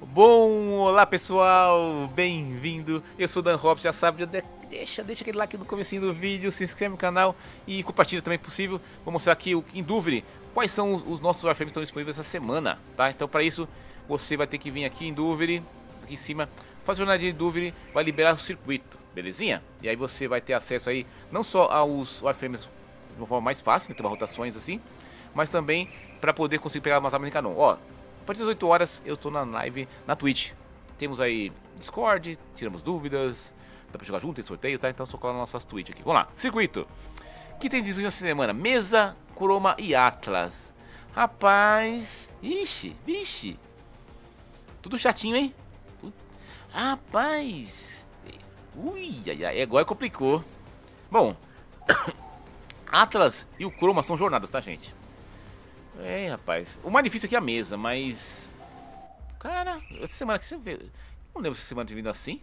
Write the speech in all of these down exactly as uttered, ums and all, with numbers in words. Bom, olá pessoal, bem-vindo, eu sou o Dan Robson, já sabe, já deixa, deixa aquele like no comecinho do vídeo, se inscreve no canal e compartilha também se possível. Vou mostrar aqui, em dúvida, quais são os, os nossos Warframes que estão disponíveis essa semana, tá? Então para isso, você vai ter que vir aqui em dúvida, aqui em cima, faz a jornadinha de dúvida, vai liberar o circuito, belezinha? E aí você vai ter acesso aí, não só aos Warframes de uma forma mais fácil, tem umas rotações assim, mas também para poder conseguir pegar umas armas em canon, ó. A partir das oito horas eu tô na live na Twitch. Temos aí Discord, tiramos dúvidas, dá pra jogar junto, tem sorteio, tá? Então só colar nas nossas Twitch aqui. Vamos lá, circuito. Que tem disponível essa semana? Mesa, Chroma e Atlas. Rapaz, ixi, vixe. Tudo chatinho, hein? Rapaz. Ui, ai, ai, agora complicou. Bom, Atlas e o Chroma são jornadas, tá, gente? É, rapaz. O mais difícil aqui é a mesa, mas... Cara, essa semana que você vê... Não lembro se essa semana tem vindo assim,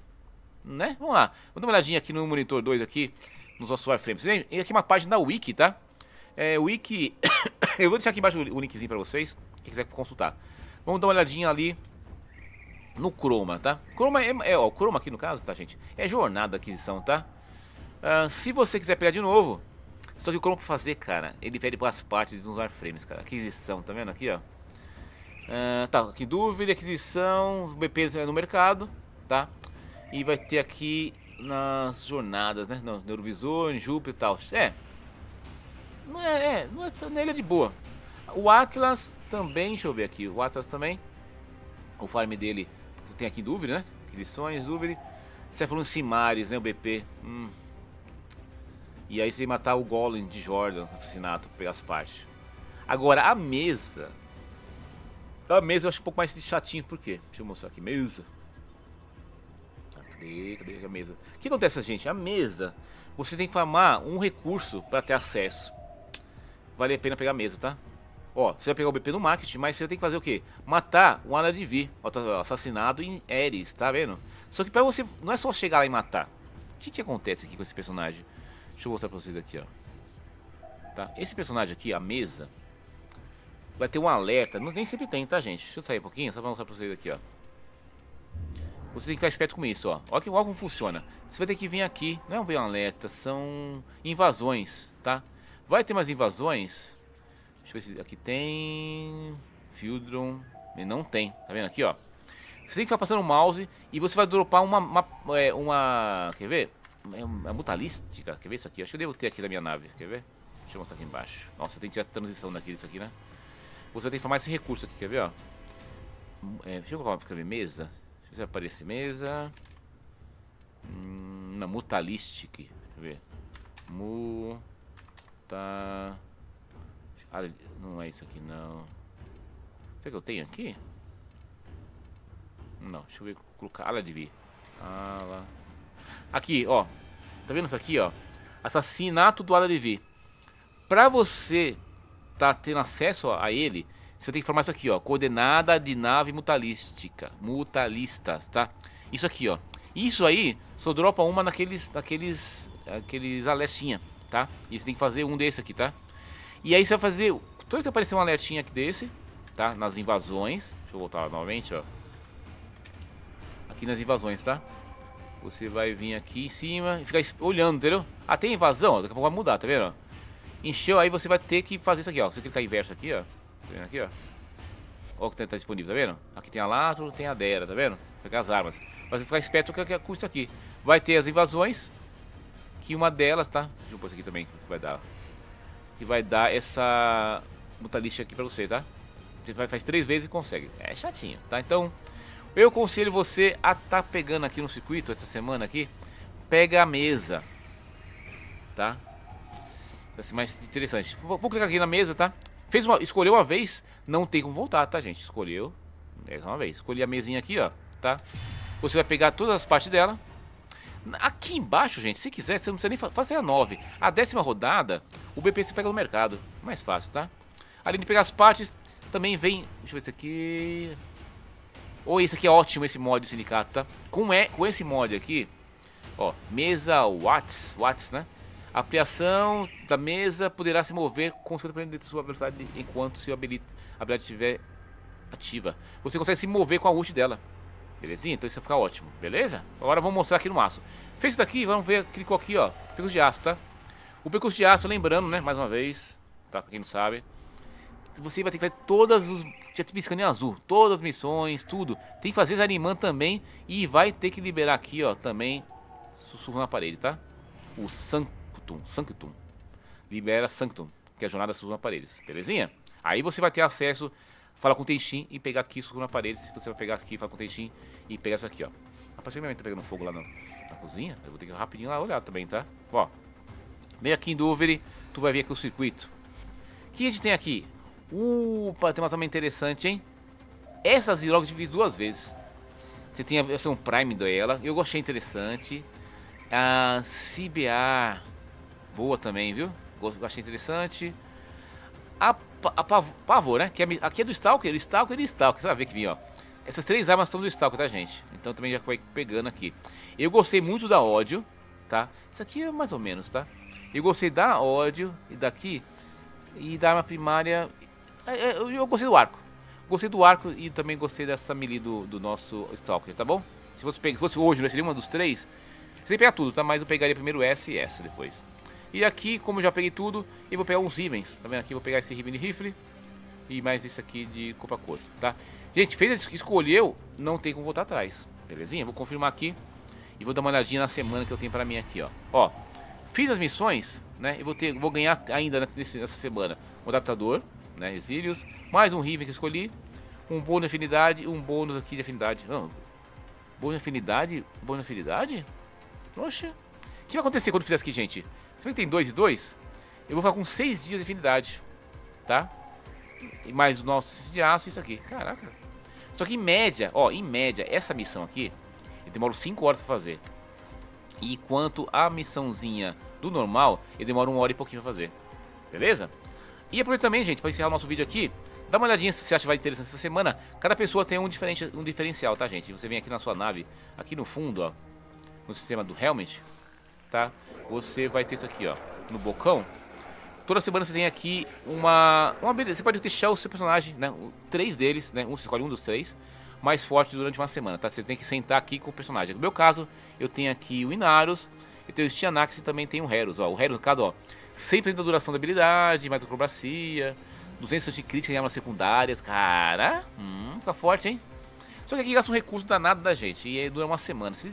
né? Vamos lá. Vamos dar uma olhadinha aqui no monitor dois aqui, nos nossos Warframes. E aqui uma página da Wiki, tá? É, Wiki... Eu vou deixar aqui embaixo o linkzinho pra vocês, quem quiser consultar. Vamos dar uma olhadinha ali no Chroma, tá? Chroma é... é ó, o Chroma aqui no caso, tá, gente? É jornada aquisição, tá? Uh, se você quiser pegar de novo... Só que o Chroma pra fazer, cara, ele pede para as partes dos Warframes, cara. Aquisição, tá vendo aqui, ó? Uh, tá, aqui dúvida, aquisição, B P no mercado, tá? E vai ter aqui nas jornadas, né? No Eurovisor, em Júpiter e tal. É. Não é, é, não é, nele é de boa. O Atlas também, deixa eu ver aqui, o Atlas também. O farm dele tem aqui dúvida, né? Aquisições, dúvida. Você falou em Simaris, né? O B P. Hum. E aí você matar o Golem de Jordan, assassinato, pelas partes. Agora, a mesa... A mesa eu acho um pouco mais chatinho, por quê? Deixa eu mostrar aqui, mesa. Cadê, cadê a mesa? O que acontece, gente? A mesa, você tem que farmar um recurso para ter acesso. Vale a pena pegar a mesa, tá? Ó, você vai pegar o B P no marketing, mas você tem que fazer o quê? Matar o Ana de Vi, assassinado em Eris, tá vendo? Só que pra você, não é só chegar lá e matar. O que que acontece aqui com esse personagem? Deixa eu mostrar pra vocês aqui, ó. Tá? Esse personagem aqui, a mesa, vai ter um alerta. Não, nem sempre tem, tá, gente? Deixa eu sair um pouquinho, só pra mostrar pra vocês aqui, ó. Você tem que ficar esperto com isso, ó. Olha, que, olha como funciona. Você vai ter que vir aqui. Não é um alerta, são invasões, tá? Vai ter mais invasões. Deixa eu ver se aqui tem... Fieldron. Não tem, tá vendo aqui, ó. Você tem que ficar passando o mouse e você vai dropar uma... uma, é, uma quer ver? É uma Mutalística, quer ver isso aqui? Acho que eu devo ter aqui na minha nave, quer ver? Deixa eu mostrar aqui embaixo. Nossa, tem que tirar a transição daqui disso aqui, né? Você tem que formar esse recurso aqui, quer ver, ó? É, deixa eu colocar pra ver, mesa. Deixa eu ver se aparece mesa. Hum, na Mutalística, quer ver? Mu... Tá... Ah, não é isso aqui, não. Será que eu tenho aqui? Não, deixa eu ver, colocar... Ala de Vi. Ala... Aqui, ó, tá vendo isso aqui, ó? Assassinato do Ana de Vi. Pra você tá tendo acesso a ele, você tem que formar isso aqui, ó. Coordenada de nave mutalística. Mutalistas, tá? Isso aqui, ó. Isso aí só dropa uma naqueles, naqueles, aqueles alertinha, tá? E você tem que fazer um desse aqui, tá? E aí você vai fazer, toda vez que aparecer um alertinha aqui desse, tá? Nas invasões. Deixa eu voltar novamente, ó. Aqui nas invasões, tá? Você vai vir aqui em cima e ficar olhando, entendeu? Ah, tem invasão, daqui a pouco vai mudar, tá vendo? Encheu, aí você vai ter que fazer isso aqui, ó. Você clicar inverso aqui, ó. Tá vendo aqui, ó? Ó o que tá disponível, tá vendo? Aqui tem a Latro, tem a Dera, tá vendo? Pegar as armas. Mas ficar esperto com isso aqui. Vai ter as invasões, que uma delas, tá? Deixa eu pôr isso aqui também, que vai dar. Que vai dar essa mutalística aqui pra você, tá? Você vai, faz três vezes e consegue. É chatinho, tá? Então... Eu aconselho você a tá pegando aqui no circuito, essa semana aqui, pega a mesa, tá? Vai ser mais interessante. Vou, vou clicar aqui na mesa, tá? Fez uma, escolheu uma vez, não tem como voltar, tá, gente? Escolheu, é uma vez. Escolhi a mesinha aqui, ó, tá? Você vai pegar todas as partes dela. Aqui embaixo, gente, se quiser, você não precisa nem fazer a nove. A décima rodada, o B P você pega no mercado, mais fácil, tá? Além de pegar as partes, também vem... Deixa eu ver isso aqui... Ou oh, esse aqui é ótimo, esse mod do sindicato, tá? Com, é, com esse mod aqui, ó, mesa Watts, Watts, né? A ampliação da mesa poderá se mover com cinquenta por cento de sua velocidade enquanto seu habilidade estiver ativa. Você consegue se mover com a ult dela. Belezinha? Então isso vai ficar ótimo, beleza? Agora vamos mostrar aqui no aço. Fez isso daqui, vamos ver, clicou aqui, ó, percurso de aço, tá? O percurso de aço, lembrando, né, mais uma vez, tá, pra quem não sabe, você vai ter que fazer todas os... já te piscando em azul, todas as missões, tudo. Tem que fazer Zarin Man também e vai ter que liberar aqui, ó, também, Sussurro na Parede, tá? O Sanctum, Sanctum, libera Sanctum, que é a jornada Sussurro na Parede, belezinha? Aí você vai ter acesso... Fala com o Tenxin e pegar aqui, Sussurro na Parede. Se você vai pegar aqui, fala com o Tenxin e pega isso aqui, ó. Rapaz, minha mãe tá pegando fogo lá na, na cozinha. Eu vou ter que ir rapidinho lá olhar também, tá? Ó, vem aqui em Dover, tu vai ver aqui o circuito. O que a gente tem aqui? Opa, tem uma arma interessante, hein? Essas logo divididas duas vezes. Você tem a versão Prime dela, eu gostei, interessante. A C B A, boa também, viu? Gostei, interessante. A A Pavor, né? Que é, aqui é do Stalker, Stalker e Stalker. Você vai ver que vem, ó. Essas três armas são do Stalker, tá, gente? Então também já vai pegando aqui. Eu gostei muito da Ódio, tá? Isso aqui é mais ou menos, tá? Eu gostei da Ódio e daqui. E da arma primária. Eu gostei do arco. Gostei do arco e também gostei dessa melee do, do nosso Stalker, tá bom? Se fosse, se fosse hoje, né? Seria uma dos três. Você pega tudo, tá? Mas eu pegaria primeiro essa e essa depois. E aqui, como eu já peguei tudo, eu vou pegar uns Rivens, tá vendo aqui? Vou pegar esse Riven de rifle e mais esse aqui de copa cor, tá? Gente, fez, escolheu, não tem como voltar atrás, belezinha? Vou confirmar aqui e vou dar uma olhadinha na semana que eu tenho pra mim aqui, ó. Ó, fiz as missões, né? Eu vou, ter, vou ganhar ainda nessa, nessa semana um adaptador, né? Exílios, mais um Riven que eu escolhi, um bônus de afinidade e um bônus aqui de afinidade. Não, bônus de afinidade, bônus de afinidade? Oxe, o que vai acontecer quando eu fizer isso aqui, gente? Será que tem dois e dois? Eu vou ficar com seis dias de afinidade, tá? E mais o nosso de aço e isso aqui. Caraca. Só que em média, ó, em média, essa missão aqui, eu demoro cinco horas pra fazer. E quanto a missãozinha do normal, eu demoro uma hora e pouquinho pra fazer. Beleza? E aproveita também, gente, pra encerrar o nosso vídeo aqui, dá uma olhadinha se você acha que vai interessante essa semana. Cada pessoa tem um, diferente, um diferencial, tá, gente? Você vem aqui na sua nave, aqui no fundo, ó, no sistema do Helmet, tá? Você vai ter isso aqui, ó, no bocão. Toda semana você tem aqui uma, uma beleza. Você pode deixar o seu personagem, né? Três deles, né? Um, você escolhe um dos três mais forte durante uma semana, tá? Você tem que sentar aqui com o personagem. No meu caso, eu tenho aqui o Inaros, eu tenho o Stianax e também tenho o Heros, ó. O Heros, no caso, ó, cem por cento da duração da habilidade, mais acrobacia, duzentos por cento de crítica em armas secundárias. Cara, hum, fica forte, hein? Só que aqui gasta um recurso danado da gente e aí dura uma semana. Se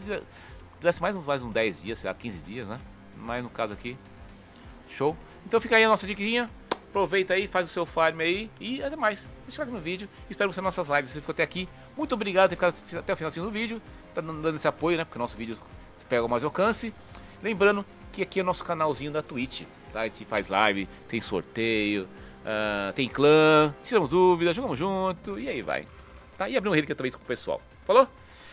tivesse mais uns mais um dez dias, sei lá, quinze dias, né? Mas no caso aqui, show. Então fica aí a nossa diquinha. Aproveita aí, faz o seu farm aí. E até mais. Deixa o like no vídeo. Espero você nas nossas lives. Você ficou até aqui. Muito obrigado por ter ficado até o finalzinho do vídeo. Tá dando esse apoio, né? Porque o nosso vídeo pega mais alcance. Lembrando que aqui é o nosso canalzinho da Twitch, tá? A gente faz live, tem sorteio, uh, tem clã. Tiramos dúvidas, jogamos junto. E aí vai. Tá? E abrir um rede também com o pessoal. Falou?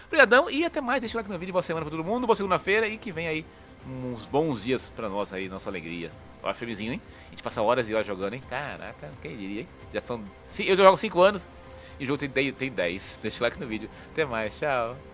Obrigadão e até mais. Deixa o like no vídeo. Boa semana pra todo mundo. Boa segunda-feira e que vem aí. Uns bons dias pra nós aí, nossa alegria. Olha o filmezinho, hein? A gente passa horas e horas jogando, hein? Caraca, quem diria, hein? Já são... Eu jogo cinco anos e o jogo tem dez. Deixa o like no vídeo. Até mais, tchau.